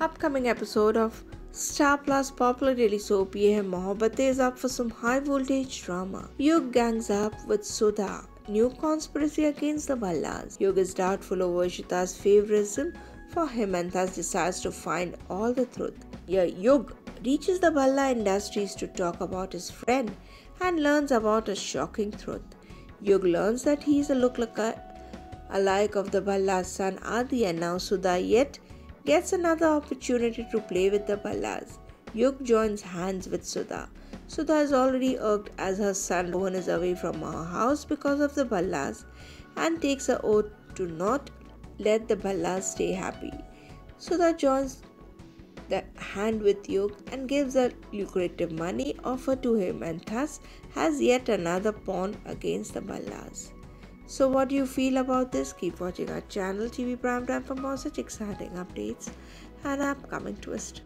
upcoming episode of Star Plus popular daily soap Ye Hai Mohabate is up for some high voltage drama. Yug gangs up with Sudha, new conspiracy against the Bhallas. Yug is doubtful over Shita's favouritism for him and thus decides to find all the truth. Yug reaches the Bhalla industries to talk about his friend and learns about a shocking truth. Yug learns that he is a lookalike of the Bhalla's son Adi, and now Sudha yet gets another opportunity to play with the Bhallas. Yug joins hands with Sudha. Sudha is already irked as her son Rohan is away from her house because of the Bhallas and takes an oath to not let the Bhallas stay happy. Sudha joins the hand with Yug and gives a lucrative money offer to him and thus has yet another pawn against the Bhallas. So what do you feel about this? Keep watching our channel TV Prime Time for more such exciting updates and upcoming twists.